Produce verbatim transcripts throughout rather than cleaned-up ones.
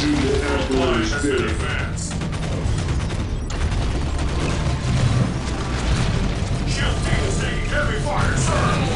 Julia Emperor is in advance. Shield team is taking heavy fire, sir!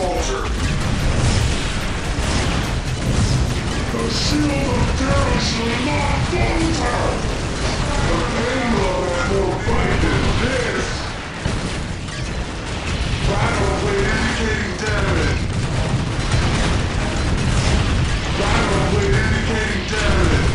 falter. The shield of terror shall not falter. The anger will fight in this. Battle with indicating damage. Battle with indicating damage. This.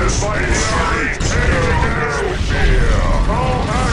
This fight is free. Take no fear.